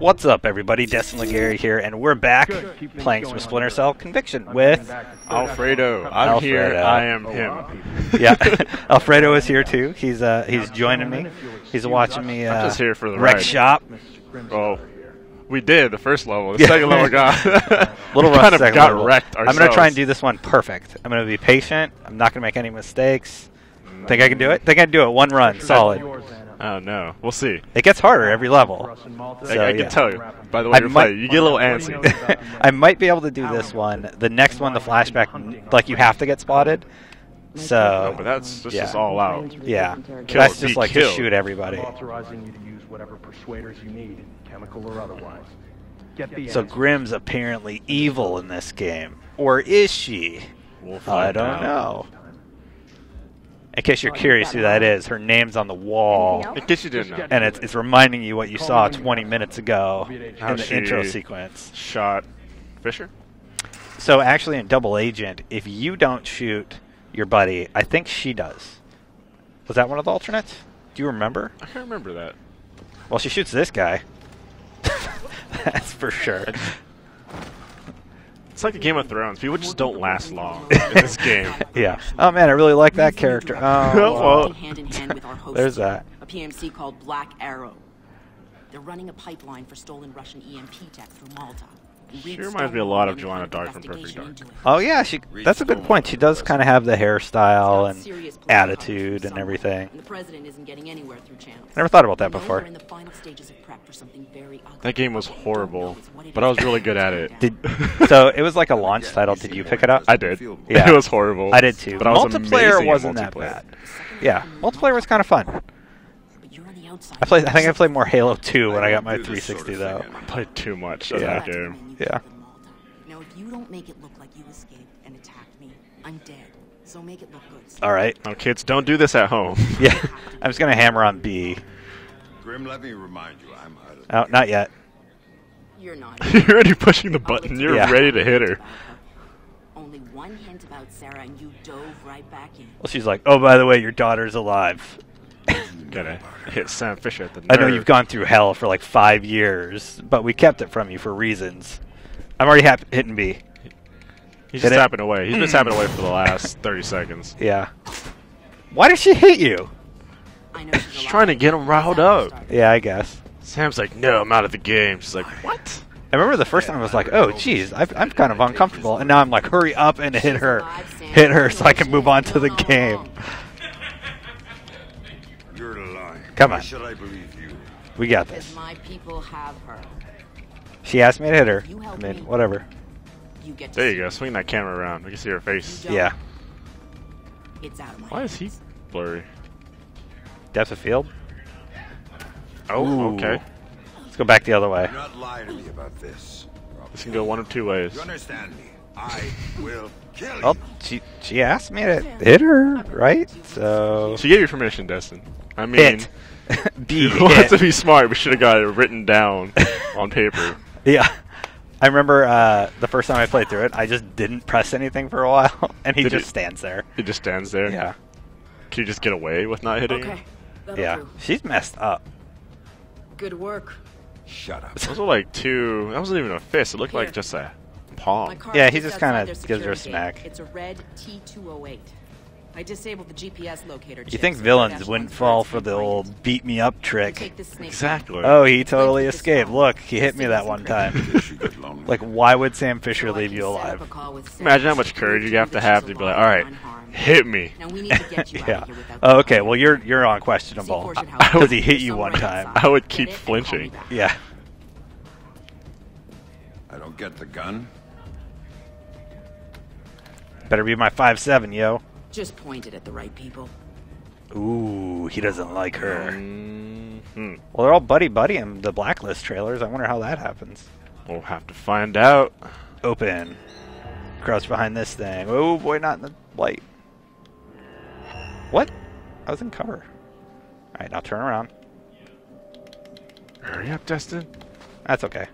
What's up, everybody? Destin Legarie here, and we're back playing some Splinter Cell Conviction with Alfredo. I'm here. I am him. Yeah, Alfredo is here too. He's joining me. He's watching me. I'm just here for the wreck shop. Oh, we did the first level. The second level got little rough. Got wrecked. I'm gonna try and do this one perfect. I'm gonna be patient. I'm not gonna make any mistakes. Think I can do it? Think I can do it? One run, solid. Oh no, we'll see. It gets harder every level. So, I can tell you. By the way, you get a little antsy. I might be able to do this one. The next one, the flashback, like you have to get spotted. So, no, but that's just all out. Yeah, that's just like to shoot everybody. Authorizing you to use whatever persuaders you need, chemical or otherwise. So Grim's apparently evil in this game, or is she? I don't know. In case you're curious who that is, her name's on the wall. In case you didn't know. And it's reminding you what you saw 20 minutes ago in the intro sequence. Shot Fisher? So actually in Double Agent, if you don't shoot your buddy, I think she does. Was that one of the alternates? Do you remember? I can't remember that. Well, she shoots this guy. That's for sure. It's like a Game of Thrones. People just don't last long in this game. Yeah. Oh man, I really like that character. Oh, well. There's that. A PMC called Black Arrow. They're running a pipeline for stolen Russian EMP tech through Malta. She reminds me a lot of Joanna Dark from Perfect Dark. Oh yeah, that's a good point. She does kind of have the hairstyle and attitude and everything. The president isn't getting anywhere through channels. Never thought about that before. That game was horrible, but I was really good at it. So it was like a launch title. Did you pick it up? I did. Yeah. It was horrible. I did too. But multiplayer wasn't that bad. Yeah, multiplayer was kind of fun. I think I played more Halo 2 when I got my 360 though. I played too much of that game. Yeah. Now if you don't make it look like you escaped and attacked me, I'm dead. So make it look good. All right. Oh, kids, don't do this at home. Yeah. I'm just gonna hammer on B. Grim, let me remind you, I'm out of. Oh, not yet. You're not. You're already pushing the button. You're ready to hit her. Only one hint about Sarah, and you dove right back in. Well, she's like, oh, by the way, your daughter's alive. Gonna hit Sam Fisher at the nerve. I know you've gone through hell for like 5 years, but we kept it from you for reasons. I'm already hitting B. He's just tapping away. He's been tapping away for the last 30 seconds. Yeah. Why did she hit you? I know she's trying to get him riled up. Yeah, I guess. Sam's like, no, I'm out of the game. She's like, what? I remember the first time I was like, oh, geez, I'm kind of uncomfortable. And now I'm like, hurry up and hit her. Hit her so I can move on to the game. Come on. Should I believe you? We got this. My people have her. She asked me to hit her. I mean, whatever. You get there you go. Swing that camera around. We can see her face. Yeah. It's out of my Why is he blurry? Depth of field? Oh, ooh. Okay. Let's go back the other way. Not lie to me about this. This can go one of two ways. You understand me? I will kill you. Well, she asked me to hit her, right? So she gave you permission, Destin. I mean, you want to be smart. We should have got it written down on paper. Yeah, I remember the first time I played through it, I just didn't press anything for a while, and he just stands there. He just stands there. Yeah. Can you just get away with not hitting? Okay. Yeah, she's messed up. Good work. Shut up. Those were like two. That wasn't even a fist. It looked like just a palm. Yeah, he just kind of gives her a smack. It's a red T208. I disabled the GPS locator. You think villains wouldn't fall for the old beat me up trick? Exactly. Oh, he totally escaped. Look, he hit me that one time. Like, why would Sam Fisher leave you alive? Imagine how much courage you have to be like, all right, hit me. Yeah. Oh, okay. Well, you're unquestionable because he hit you one time. I would keep flinching. Yeah. I don't get the gun. Better be my 5.7, yo. Just pointed at the right people. Ooh, he doesn't like her. Mm-hmm. Well, they're all buddy-buddy in the Blacklist trailers. I wonder how that happens. We'll have to find out. Open. Crouch behind this thing. Oh, boy, not in the light. What? I was in cover. All right, now turn around. Hurry up, Destin. That's okay.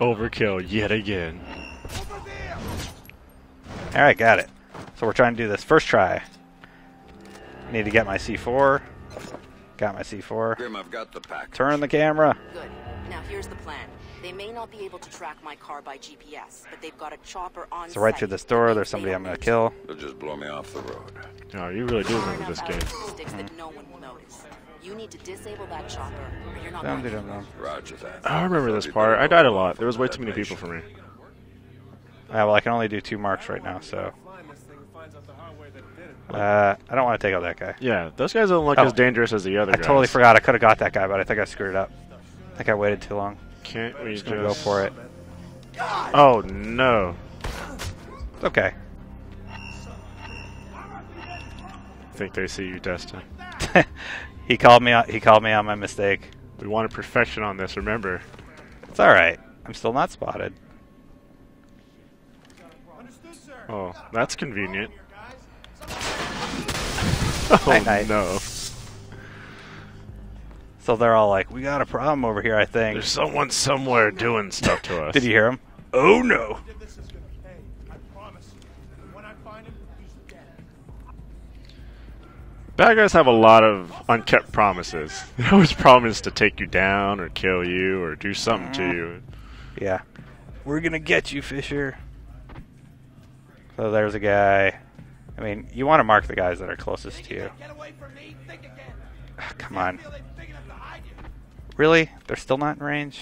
Overkill yet again. Alright, got it. So we're trying to do this first try. I need to get my C4. Got my C4. Grim, I've got the package. Turn the camera. Good. Now here's the plan. They may not be able to track my car by GPS, but they've got a chopper on. So right through this door, there's somebody I'm gonna kill. They'll just blow me off the road. No, you really do remember this game. That no one will notice. You need to disable that chopper, or you're not going to. Roger that. I remember this part. I died a lot. There was way too many people for me. Well, I can only do 2 marks right now, so. I don't want to take out that guy. Yeah, those guys don't look as dangerous as the other guys. I totally forgot. I could have got that guy, but I think I screwed it up. I think I waited too long. Can't we just go for it? Oh, no. It's okay. I think they see you, Destin. He called me on my mistake. We wanted perfection on this, remember. It's alright. I'm still not spotted. Oh, that's convenient. Oh, no. So they're all like, we got a problem over here, I think. There's someone somewhere doing stuff to us. Did you hear him? Oh, no. Bad guys have a lot of unkept promises. They always promise to take you down or kill you or do something to you. Yeah. We're going to get you, Fisher. So there's a guy. I mean, you want to mark the guys that are closest to you. Oh, come on. Really? They're still not in range?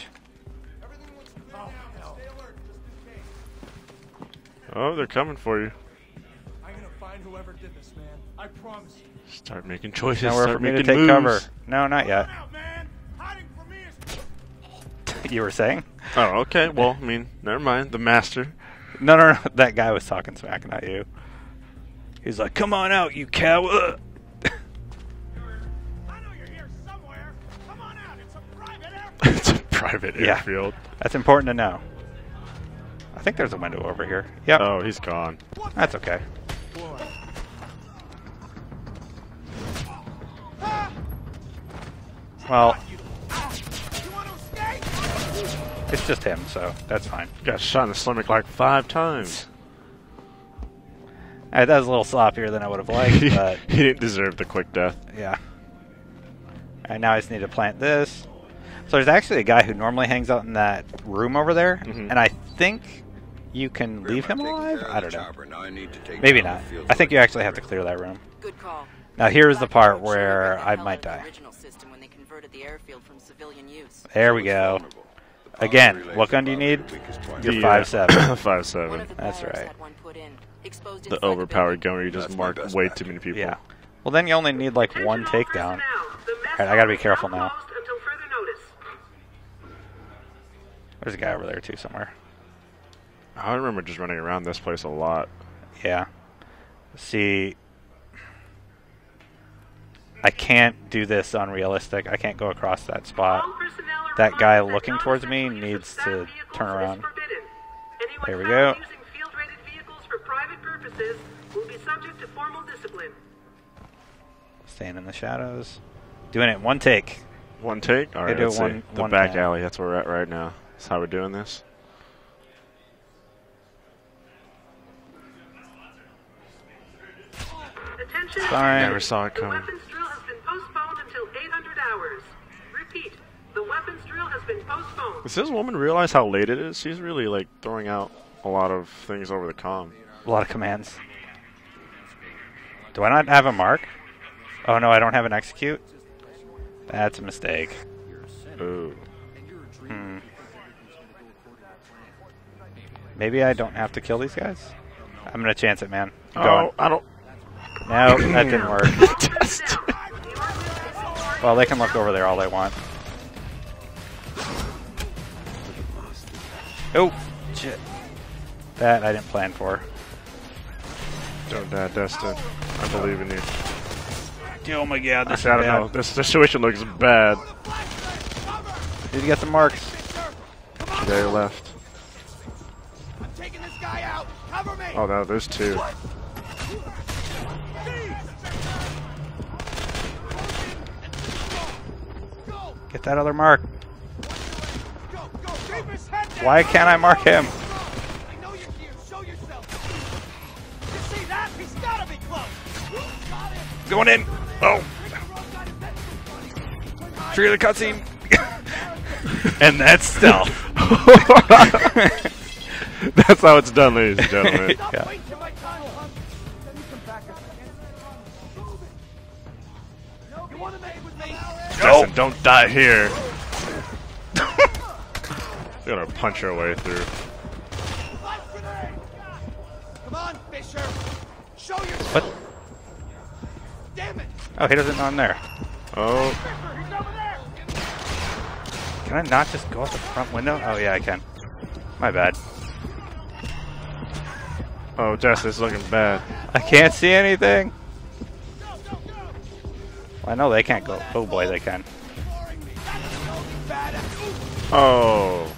Oh, they're coming for you. I'm going to find whoever did this, man. I promise you. Start making choices. Now we're making moves. Cover. No, not yet. You were saying? Oh, okay. Well, I mean, never mind. The master. No, no, no. That guy was talking smack, not you. He's like, "Come on out, you cow!" I know you're here somewhere. Come on out. It's a private airfield. It's a private airfield. That's important to know. I think there's a window over here. Yep. Oh, he's gone. That's okay. Well, it's just him, so that's fine. Got shot in the stomach like 5 times. Alright, that was a little sloppier than I would have liked, but... He didn't deserve the quick death. Yeah. Alright, now I just need to plant this. So there's actually a guy who normally hangs out in that room over there, and I think you can leave him alive? I don't know. Maybe not. I think you actually have to clear that room. Good call. Now here's the part where I might die. The airfield from civilian use. There we go. Again, what gun do you need? Your 5.7. 5.7. That's right. The overpowered gun where you just mark way too many people. Yeah. Well, then you only need like 1 takedown. Alright, I gotta be careful now. There's a guy over there too somewhere. I remember just running around this place a lot. Yeah. See... I can't do this on realistic. I can't go across that spot. That guy looking towards me needs to turn around. There we go. Staying in the shadows. Doing it in 1 take. 1 take? Alright, let's see. The back alley, that's where we're at right now. That's how we're doing this. Fine. Never saw it coming. The weapons drill has been postponed. Does this woman realize how late it is? She's really like throwing out a lot of things over the comm. A lot of commands. Do I not have a mark? Oh no, I don't have an execute? That's a mistake. Ooh. Maybe I don't have to kill these guys? I'm gonna chance it, man. Keep going. I don't... No, that didn't work. Well, they can look over there all they want. Oh, shit. That I didn't plan for. Don't die, Destin. I believe in you. Oh my god, this I don't know. This situation looks bad. Did you get the marks? They left. I'm taking this guy out. Cover me. Oh no, there's 2. Get that other mark. Why can't I mark him? I know you're here. Show yourself. You see that? He's gotta be close. Going in. Oh. Trigger the cutscene. And that's stealth. That's how it's done, ladies and gentlemen. Yeah. Nope. Justin, don't die here. We're gonna punch our way through. Come on, Fisher. Show yourself. What? Damn it. Oh, he doesn't know I'm there. Oh. Can I not just go out the front window? Oh yeah, I can. My bad. Oh, Justin's looking bad. I can't see anything. I know they can't go. Oh boy, they can. Oh.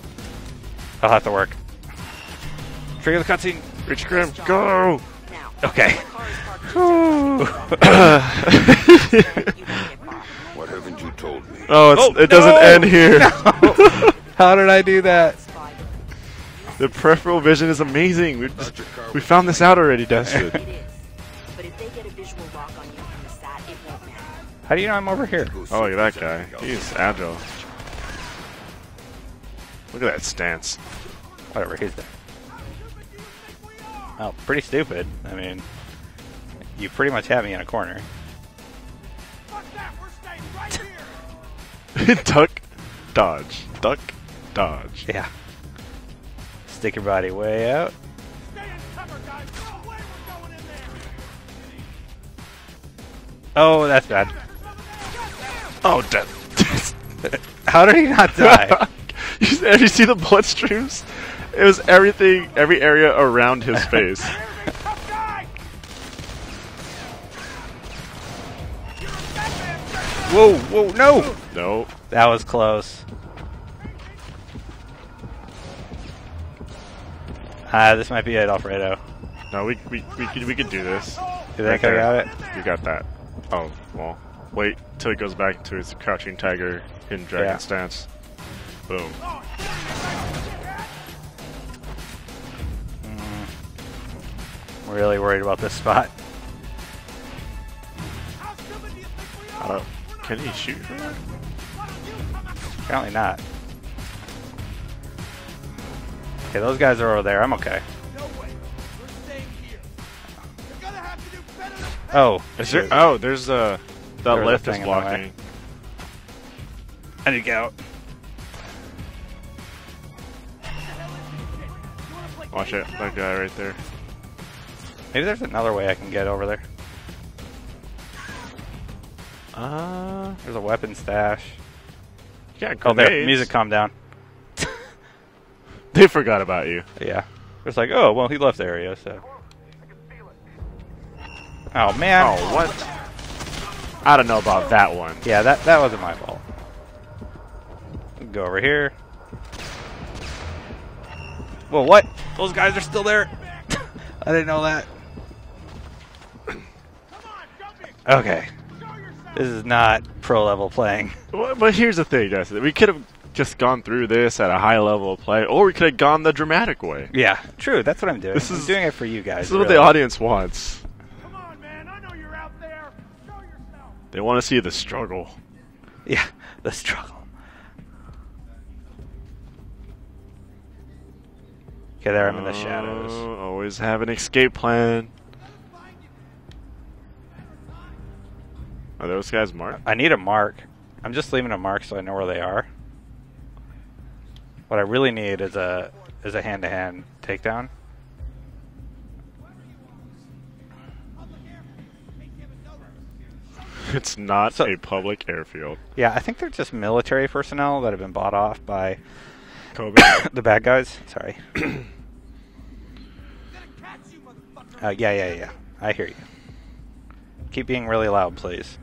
I'll have to work. Trigger the cutscene. Reach Grim. Go! Okay. What haven't you told me? Oh, it doesn't end here. No. How did I do that? The peripheral vision is amazing. We found this out already, Destin. It is. But if they get a visual lock on you from the side, it won't matter. How do you know I'm over here? Oh, look at that guy. He's agile. Look at that stance. Whatever, he's there. Oh, pretty stupid. I mean, you pretty much have me in a corner. Fuck that, we're staying right here. Duck, dodge. Duck, dodge. Yeah. Stick your body way out. Stay in cover, guys. No way we're going in there. Oh, that's bad. Oh, death. How did he not die? Have you seen the blood streams? It was everything, every area around his face. Whoa, whoa, no! No. That was close. This might be it, Alfredo. No, we could do this. Did that guy got it? You got that. Oh, well. Wait till he goes back to his crouching tiger, hidden dragon stance. Boom. Really worried about this spot. Can he shoot from there? Apparently not. Okay, those guys are over there. I'm okay. Oh, is there? Oh, there's that lift is blocking. I need to get out. Watch it, that guy right there. Maybe there's another way I can get over there. There's a weapon stash. Yeah, oh, there. Music calm down. They forgot about you. Yeah. It's like, oh, well, he left the area, so. Oh, man. Oh, what? I don't know about that one. Yeah, that wasn't my fault. Go over here. Well, what? Those guys are still there? I didn't know that. Okay, this is not pro-level playing. Well, but here's the thing, guys. We could have just gone through this at a high level of play, or we could have gone the dramatic way. Yeah, true. That's what I'm doing. I'm doing it for you guys. This is really what the audience wants. Come on, man. I know you're out there. Show yourself. They want to see the struggle. Yeah, the struggle. Okay, there I'm in the shadows. Always have an escape plan. Are those guys marked? I need a mark. I'm just leaving a mark so I know where they are. What I really need is a hand-to-hand takedown. It's not a public airfield. Yeah, I think they're just military personnel that have been bought off by the bad guys. Sorry. Yeah. I hear you. Keep being really loud, please.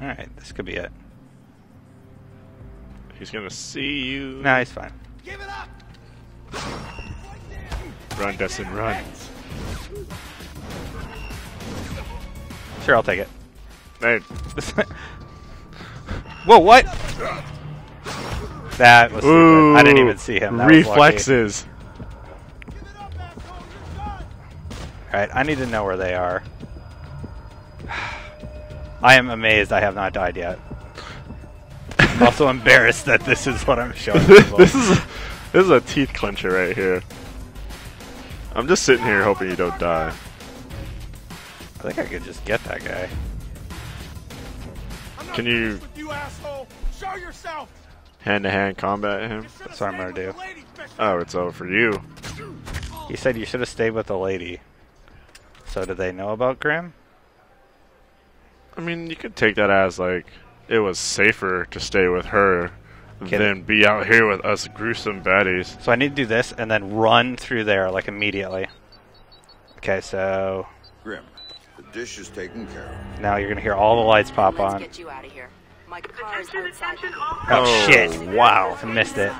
Alright, this could be it. He's gonna see you. Nah, he's fine. Give it up. Run, Destin, run. Sure, I'll take it. Hey. Whoa, what? That was stupid. I didn't even see him. That reflexes. Alright, I need to know where they are. I am amazed I have not died yet. I'm also embarrassed that this is what I'm showing people. This is a teeth clencher right here. I'm just sitting here hoping you don't die. I think I could just get that guy. Can you... Show yourself! Hand-to-hand combat him? That's what I'm gonna do. Oh, it's over for you. He said you should have stayed with the lady. So do they know about Grim? I mean, you could take that as, like, it was safer to stay with her than be out here with us gruesome baddies. So I need to do this and then run through there, like, immediately. Okay, so... Grim, the dish is taken care of. Now you're going to hear all the lights pop on. Let's get you out of here. My car is outside. Oh, shit. Wow. I missed it.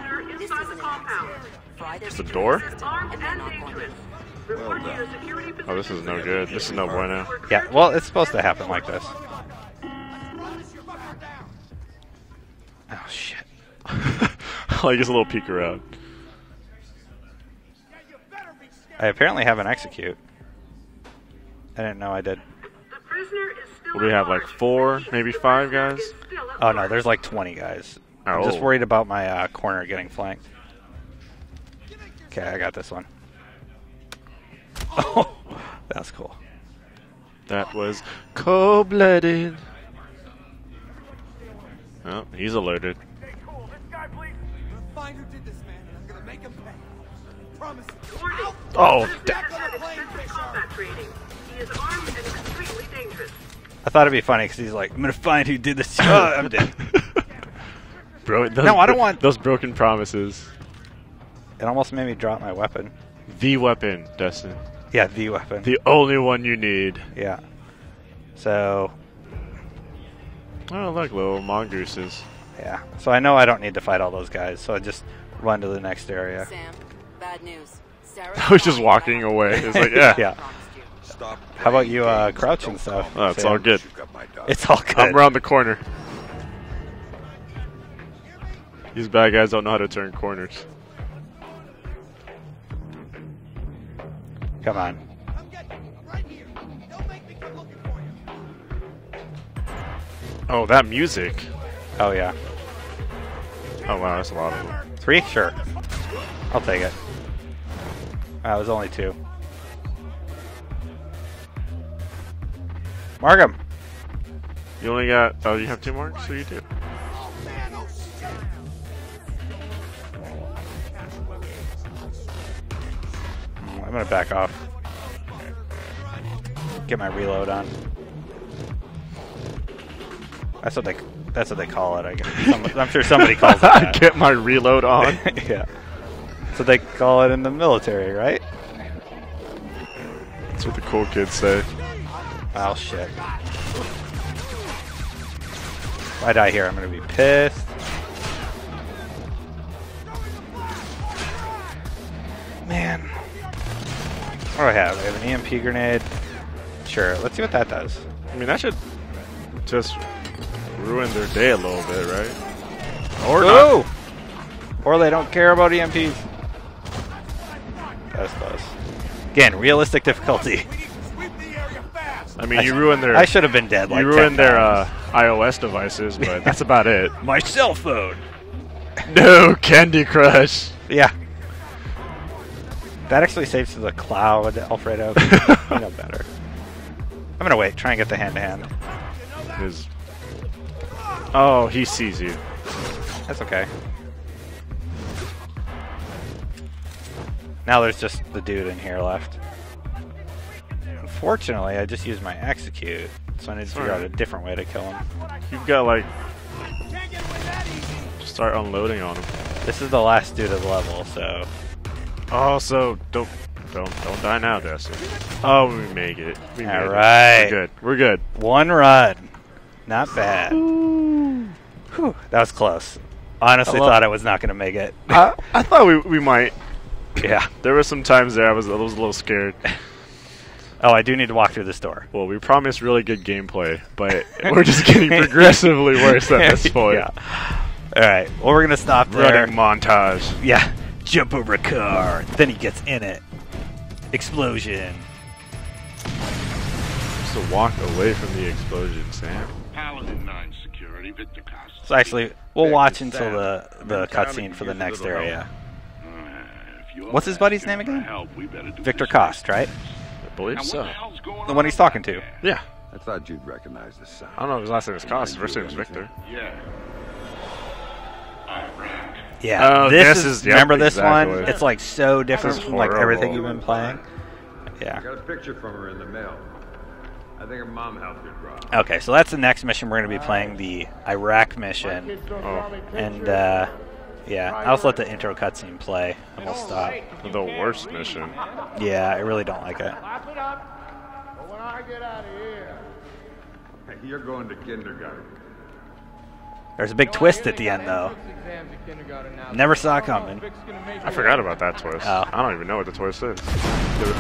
It's the door? Well done. Oh, this is no good. This is no bueno. Yeah, well, it's supposed to happen like this. Oh, shit. Like, just a little peek around. I apparently have an execute. I didn't know I did. What do we have, like 4, maybe 5 guys? Oh, no, there's like 20 guys. Oh. I'm just worried about my corner getting flanked. Okay, I got this one. Oh, that was cool. That was cold-blooded. Oh, he's alerted. Oh, I thought it'd be funny because he's like, I'm gonna find who did this. Oh, I'm dead. Bro, no, I don't want those broken promises. It almost made me drop my weapon. The weapon, Destin. Yeah, the weapon. The only one you need. Yeah. So. Oh, look, little mongooses. Yeah. So I know I don't need to fight all those guys, so I just run to the next area. Sam, bad news. I was just walking away. It's like, yeah. Yeah. How about you crouch and stuff? Oh, it's all good. It's all good. I'm around the corner. These bad guys don't know how to turn corners. Come on. Oh, that music. Oh, yeah. Oh, wow, that's a lot of them. 3? Sure. I'll take it. It was only 2. Mark him. You only got... Oh, you have 2 marks? So you do. I'm gonna back off. Get my reload on. That's what they call it, I guess. I'm sure somebody calls it that. Get my reload on? Yeah. That's what they call it in the military, right? That's what the cool kids say. Oh, shit. If I die here, I'm going to be pissed. Man. What do I have? I have an EMP grenade. Sure, let's see what that does. I mean, that should just ruin their day a little bit, right? Or no! Or they don't care about EMPs. That's close. Again, realistic difficulty. I mean, you ruined their... I should have been dead, like, you ruined their iOS devices, but that's about it. My cell phone! No, Candy Crush! Yeah. That actually saves to the cloud, Alfredo. You know better. I'm gonna wait, try and get the hand-to-hand. Oh, he sees you. That's okay. Now there's just the dude in here left. Unfortunately, I just used my execute, so I need to figure out a different way to kill him. You've got, like, start unloading on him. This is the last dude of the level, so. Also, don't die now, Destin. Oh, we make it. We all right, it. We're good. One run, not bad. Whew, that was close. Honestly, thought I was not going to make it. I thought we might. Yeah, there were some times there I was a little scared. Oh, I do need to walk through this door. Well, we promised really good gameplay, but we're just getting progressively worse at this point. Yeah. All right. Well, we're gonna stop there. Running montage. Yeah. Jump over a car. Then he gets in it. Explosion. to walk away from the explosion, Sam. Paladin 9 Security, Victor Cost. So actually, we'll watch until the cutscene for the next area. What's his buddy's name again? Victor Cost, right? I believe so. The one he's talking to. Yeah. I thought you'd recognize the sound. I don't know if his last name is Cost. His first name is Victor. Yeah. Yeah. Oh, this is remember this one? It's like so different from like everything you've been playing. Yeah. I got a picture from her in the mail. I think her mom helped her drop. Okay, so that's the next mission. We're going to be playing the Iraq mission. Oh. And yeah, I'll just let the intro cutscene play and we'll stop. The worst mission. Yeah, I really don't like it. Lock it up, but when I get out of here. You're going to kindergarten. There's a big twist at the end, though. Never saw it coming. I forgot about that twist. Oh. I don't even know what the twist is.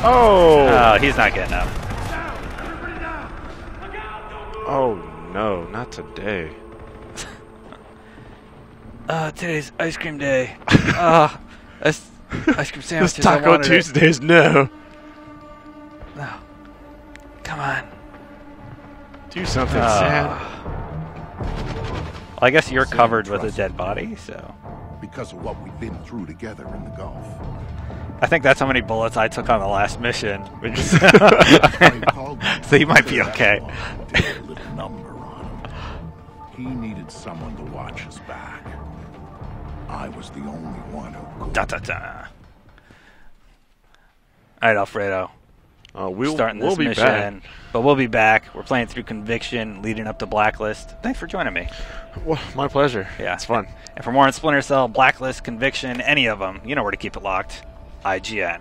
Oh! Oh, he's not getting up. Oh, no. Not today. Today's ice cream day. Ice cream sandwiches. This Taco Tuesdays, no. No. Come on. Do something, Sam. Well, I guess you're covered with a dead body, so. Because of what we've been through together in the Gulf. I think that's how many bullets I took on the last mission. So you might be okay. He needed someone to watch his back. I was the only one who could. All right, Alfredo. We'll be back. But we'll be back. We're playing through Conviction, leading up to Blacklist. Thanks for joining me. Well, my pleasure. Yeah, it's fun. And for more on Splinter Cell, Blacklist, Conviction, any of them, you know where to keep it locked. IGN.